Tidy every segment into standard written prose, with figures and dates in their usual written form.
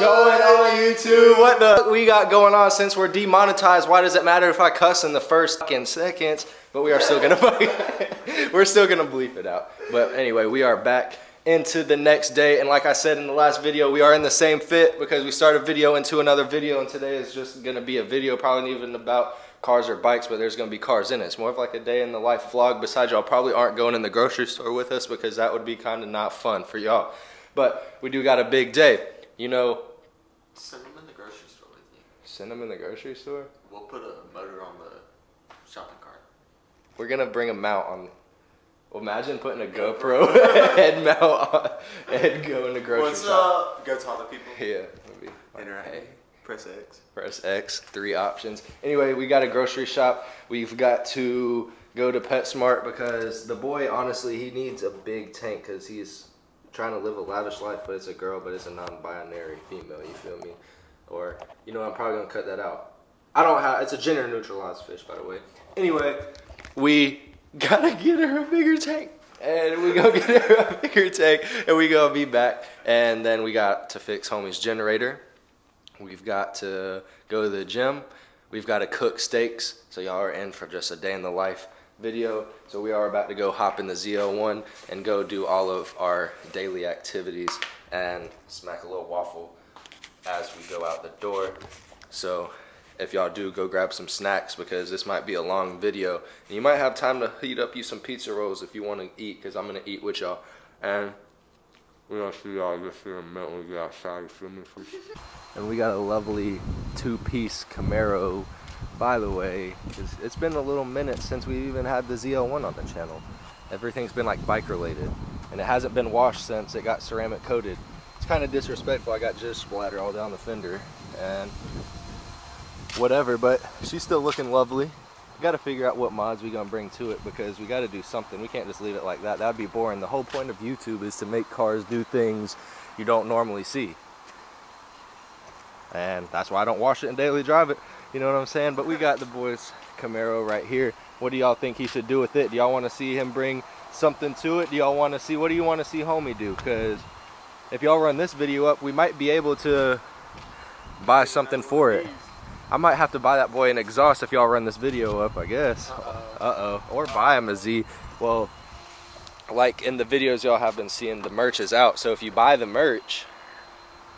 going on YouTube? What the fuck we got going on since we're demonetized? Why does it matter if I cuss in the first fucking seconds? But we are still gonna we're still gonna bleep it out. But anyway, we are back into the next day, and like I said in the last video, we are in the same fit because we started video into another video, and today is just gonna be a video probably even about cars or bikes, but there's gonna be cars in it. It's more of like a day in the life vlog. Besides, y'all probably aren't going in the grocery store with us because that would be kind of not fun for y'all. But we do got a big day, you know. Send them in the grocery store with you. Send them in the grocery store? We'll put a motor on the shopping cart. We're gonna bring a mount on. Well, imagine putting a GoPro head mount on and go in the grocery shop. What's up? Go tell the people. Yeah. Hey. Press X. Press X. 3 options. Anyway, we got a grocery shop. We've got to go to PetSmart because the boy, honestly, he needs a big tank because he's trying to live a lavish life, but it's a girl, but it's a non-binary female, you feel me? Or, you know, I'm probably gonna cut that out. I don't have, it's a gender neutralized fish, by the way. Anyway, we gotta get her a bigger tank, and we go get her a bigger tank, and we gonna be back, and then we got to fix homie's generator. We've got to go to the gym. We've got to cook steaks, so y'all are in for just a day in the life video. So we are about to go hop in the ZL1 and go do all of our daily activities and smack a little waffle as we go out the door. So if y'all do, go grab some snacks because this might be a long video, and you might have time to heat up you some pizza rolls if you want to eat, because I'm gonna eat with y'all, and we're gonna see y'all just in a minute when we get outside, you feel me? And we got a lovely 2-piece Camaro. By the way, it's been a little minute since we even had the ZL1 on the channel. Everything's been like bike related, and it hasn't been washed since it got ceramic coated. It's kind of disrespectful. I got just splatter all down the fender and whatever, but she's still looking lovely. Got to figure out what mods we gonna bring to it because we got to do something. We can't just leave it like that. That'd be boring. The whole point of YouTube is to make cars do things you don't normally see, and that's why I don't wash it and daily drive it. You know what I'm saying? But we got the boy's Camaro right here. What do y'all think he should do with it? Do y'all want to see him bring something to it? Do y'all want to see, what do you want to see homie do? Because if y'all run this video up, we might be able to buy something for it. I might have to buy that boy an exhaust if y'all run this video up, I guess. Uh-oh. Or buy him a Z. Well, like in the videos y'all have been seeing, the merch is out. So if you buy the merch,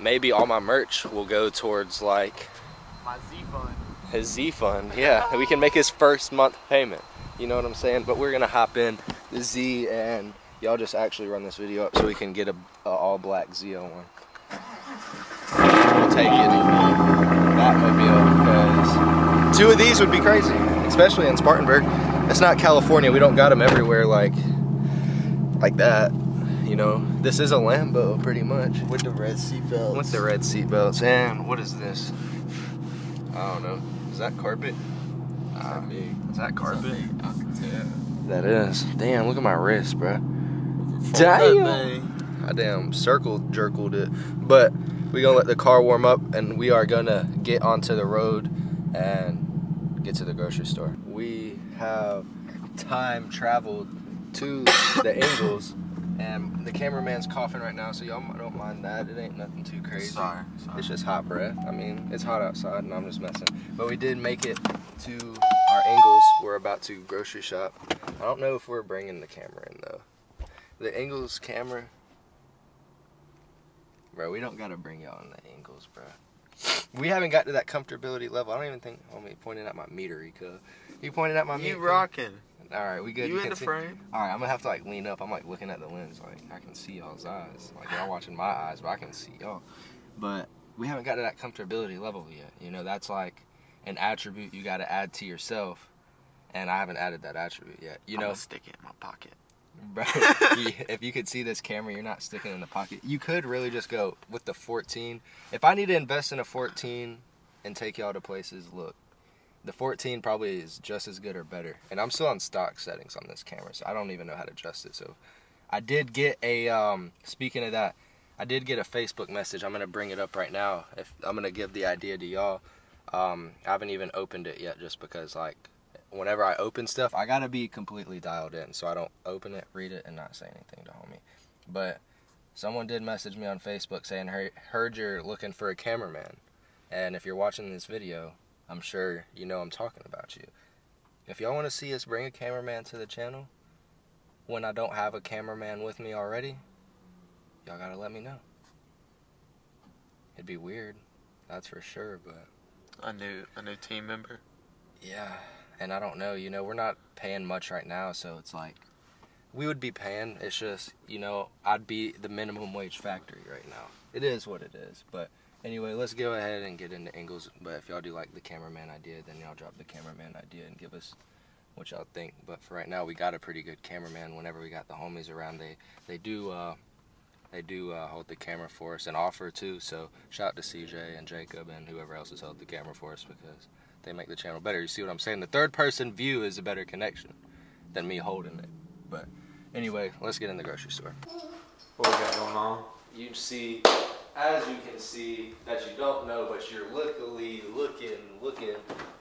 maybe all my merch will go towards like my Z fund. His Z fund, yeah. We can make his first month payment. You know what I'm saying? But we're gonna hop in the Z, and y'all just actually run this video up so we can get a all-black ZL1. We'll take it. That would be, because 2 of these would be crazy, especially in Spartanburg. It's not California. We don't got them everywhere like that. You know, this is a Lambo pretty much. With the red seatbelts. With the red seatbelts. And what is this? I don't know. Is that carpet? That big. Is that carpet? Yeah. That is. Damn, look at my wrist, bro. Damn. I damn circle jerkled it. But we gonna let the car warm up, and we are gonna get onto the road and get to the grocery store. We have time traveled to the Angels, and the cameraman's coughing right now, so y'all don't mind that. It ain't nothing too crazy. Sorry. It's just hot breath. I mean, it's hot outside, and I'm just messing. But we did make it to our Ingles. We're about to grocery shop. I don't know if we're bringing the camera in, though. The Ingles camera. Bro, we don't got to bring y'all in the Ingles, bro. We haven't got to that comfortability level. I don't even think. Homie pointed at my meter, he pointed at my meter. You rocking. All right, we good. You in the frame? All right, I'm gonna have to like lean up. I'm like looking at the lens, like I can see y'all's eyes. Like y'all watching my eyes, but I can see y'all. But we haven't got to that comfortability level yet. You know, that's like an attribute you got to add to yourself, and I haven't added that attribute yet. You know, I'm gonna stick it in my pocket, bro. If you could see this camera, you're not sticking in the pocket. You could really just go with the 14. If I need to invest in a 14 and take y'all to places, look. The 14 probably is just as good or better. And I'm still on stock settings on this camera, so I don't even know how to adjust it. So I did get a, speaking of that, I did get a Facebook message. I'm going to bring it up right now. If I'm going to give the idea to y'all. I haven't even opened it yet just because, like, whenever I open stuff, I got to be completely dialed in so I don't open it, read it, and not say anything to homie. But Someone did message me on Facebook saying, heard you're looking for a cameraman. And if you're watching this video, I'm sure you know I'm talking about you. If y'all want to see us bring a cameraman to the channel, when I don't have a cameraman with me already, y'all gotta let me know. It'd be weird, that's for sure, but... A new team member? Yeah, and I don't know, you know, we're not paying much right now, so it's like... We would be paying, it's just, you know, I'd be the minimum wage factory right now. It is what it is, but... Anyway, let's go ahead and get into angles, but if y'all do like the cameraman idea, then y'all drop the cameraman idea and give us what y'all think. But for right now, we got a pretty good cameraman. Whenever we got the homies around, they do hold the camera for us and offer too. So shout out to CJ and Jacob and whoever else has held the camera for us, because they make the channel better. You see what I'm saying? The third person view is a better connection than me holding it. But anyway, let's get in the grocery store. What we got going on? You see... As you can see, that you don't know, but you're luckily looking,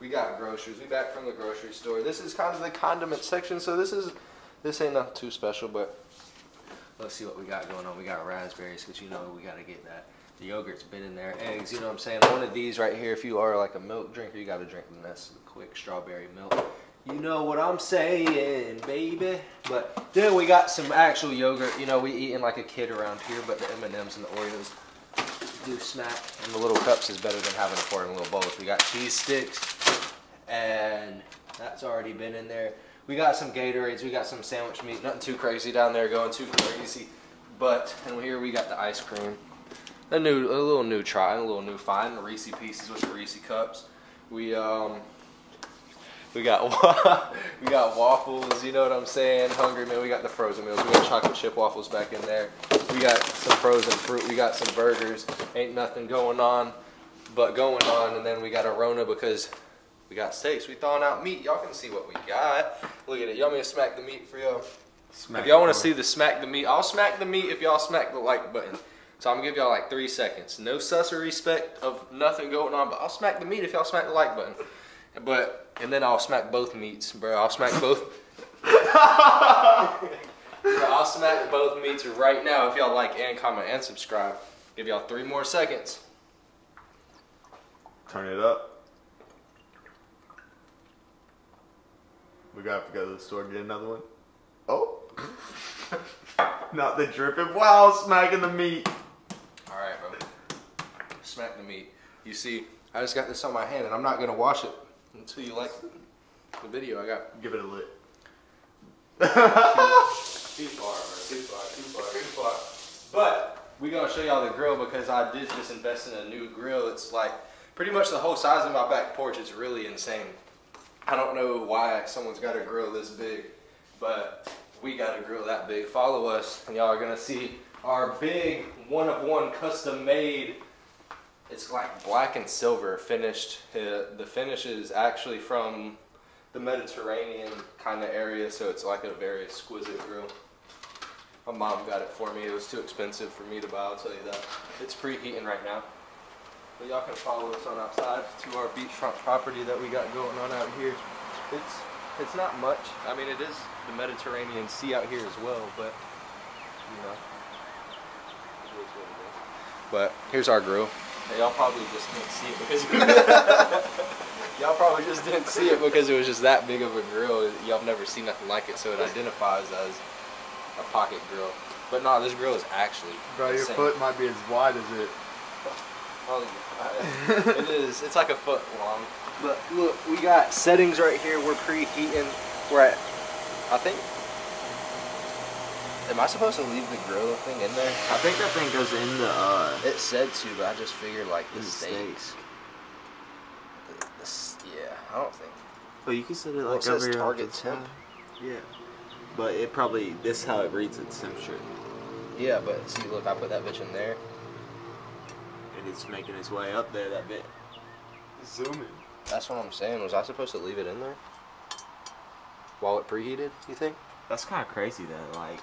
we got groceries. We back from the grocery store. This is kind of the condiment section, so this ain't nothing too special, but let's see what we got going on. We got raspberries, because you know we got to get that. The yogurt's been in there. Eggs, you know what I'm saying? One of these right here, if you are like a milk drinker, you got to drink the Nestle Quick Strawberry Milk. You know what I'm saying, baby. But then we got some actual yogurt. You know, we eating like a kid around here, but the M&Ms and the Oreos do snack, and the little cups is better than having to pour in a little bowls. We got cheese sticks, and that's already been in there. We got some Gatorades, we got some sandwich meat, nothing too crazy down there going too crazy. But, and here we got the ice cream, a little new find, the Reese's Pieces with the Reese's Cups. We got waffles, you know what I'm saying? Hungry man, we got the frozen meals. We got chocolate chip waffles back in there. We got some frozen fruit. We got some burgers. Ain't nothing going on, but going on. And then we got a Rona because we got steaks. We thawing out meat. Y'all can see what we got. Look at it. Y'all want me to smack the meat for y'all? If y'all want to see the smack the meat, I'll smack the meat if y'all smack the like button. So I'm going to give y'all like 3 seconds. No sus or respect of nothing going on, but I'll smack the meat if y'all smack the like button. But, and then I'll smack both meats, bro. I'll smack both. Bro, I'll smack both meats right now if y'all like and comment and subscribe. Give y'all 3 more seconds. Turn it up. We gotta have to go to the store and get another one. Oh. Not the dripping while smacking the meat. Alright, bro. Smack the meat. You see, I just got this on my hand and I'm not gonna wash it. Until you like the video I got. Give it a lick. Too far, bro. But we gonna show y'all the grill because I did just invest in a new grill. It's like pretty much the whole size of my back porch. It's really insane. I don't know why someone's got a grill this big, but we got a grill that big. Follow us and y'all are gonna see our big one-of-one custom made. It's like black and silver finished. The finish is actually from the Mediterranean kind of area, so it's like a very exquisite grill. My mom got it for me. It was too expensive for me to buy, I'll tell you that. It's preheating right now. But y'all can follow us on outside to our beachfront property that we got going on out here. It's not much. I mean, it is the Mediterranean Sea out here as well, but, you know. It is what it is. But here's our grill. Y'all probably just didn't see it because y'all probably just didn't see it because it was just that big of a grill. Y'all have never seen nothing like it, so it identifies as a pocket grill. But no, this grill is actually insane. Your foot might be as wide as it. It is. It's like a foot long. But look, we got settings right here. We're preheating. We're at, I think. Am I supposed to leave the grill thing in there? I think that thing goes in the... it said to, but I just figured like the steaks. Yeah, I don't think. But you can set it like it says over target temp. Yeah. But it probably, this is how it reads its temperature. Yeah, but see, look, I put that bitch in there. And it's making its way up there, that bit. Zooming. That's what I'm saying. Was I supposed to leave it in there? While it preheated, you think? That's kind of crazy though, like...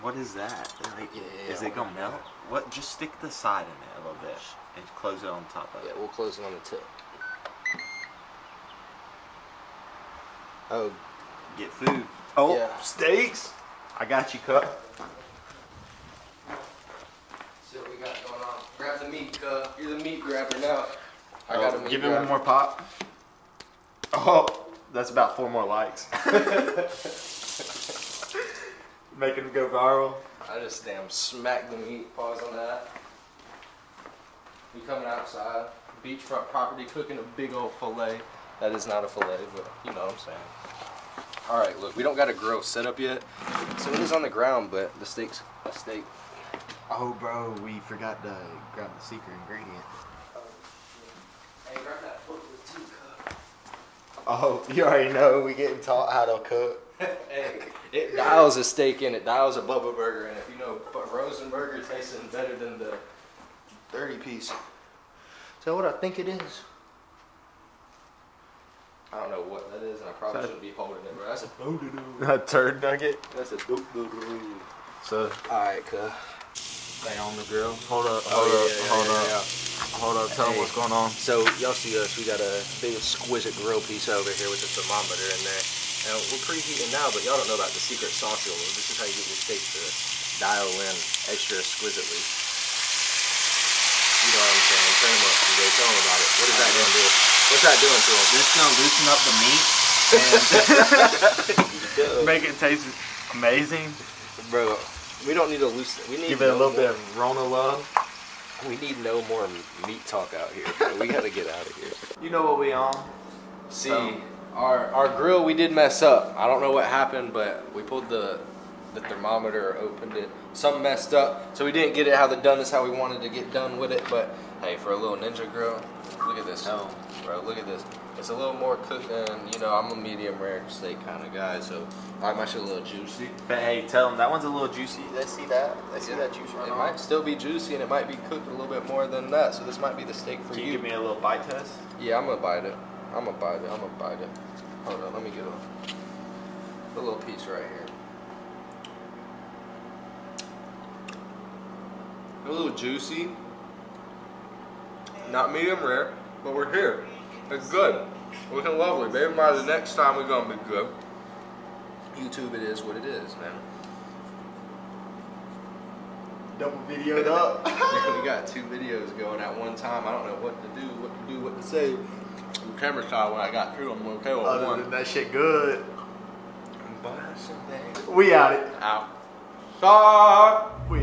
What is that? Like, yeah, is it gonna melt? What? Just stick the side in it a little bit and close it on top of it. Yeah, we'll close it on the tip. Oh, get food. Oh, yeah. Steaks! I got you, Cup. You're the meat grabber now. I got a meat grabber. Give it one more pop. Oh, that's about 4 more likes. Making it go viral. I just damn smacked the meat. Pause on that. We coming outside, beachfront property, cooking a big old fillet. That is not a fillet, but you know what I'm saying. All right, look, we don't got a grill set up yet, so it is on the ground, but the steak's a steak. Oh, bro, we forgot to grab the secret ingredient. Hey, grab that fork with 2 cups. Oh, you already know we getting taught how to cook. Hey, it dials a steak in, it dials a Bubba burger, and if you know, Rosenburger tastes better than the 30-piece. Is that what I think it is? I don't know what that is, and I probably shouldn't be holding it, bro. That's a doo-doo-doo. A turd nugget? That's a doo-doo-doo. So, alright, cuz. They on the grill. Hold up, hold up. Tell them what's going on. So, y'all see us. We got a big exquisite grill piece over here with a thermometer in there. Now, we're preheating now, but y'all don't know about the secret sauce. This is how you get your steak to dial in extra exquisitely. You know what I'm saying? Turn them up today. Tell them about it. What is that gonna do? What's that doing to them? It's gonna loosen up the meat and make it taste amazing, bro. We don't need to loosen. We need give it no a little bit of Rona love. We need no more meat talk out here, bro. We gotta get out of here. You know what we on? See, our grill we did mess up. I don't know what happened, but we pulled the thermometer, opened it, something messed up, so we didn't get it how the done is how we wanted to get done with it. But hey, for a little ninja grill, look at this. Oh, bro, look at this. It's a little more cooked than, you know, I'm a medium rare steak kind of guy, so I like my shit a little juicy. But hey, tell them that one's a little juicy. They see that? They see that juice right now? It might still be juicy, and it might be cooked a little bit more than that, so this might be the steak for you. Can you give me a little bite test? Yeah, I'm gonna bite it. I'm gonna bite it. I'm gonna bite it. Hold on, let me get a little piece right here. A little juicy, not medium rare, but we're here. It's good. It was lovely. Maybe by the next time we're gonna be good. YouTube, it is what it is, man. Double videoed up. We got 2 videos going at one time. I don't know what to do, what to say. The camera shot when I got through. I'm okay with one. Other than that shit, good. But we out. Stop. We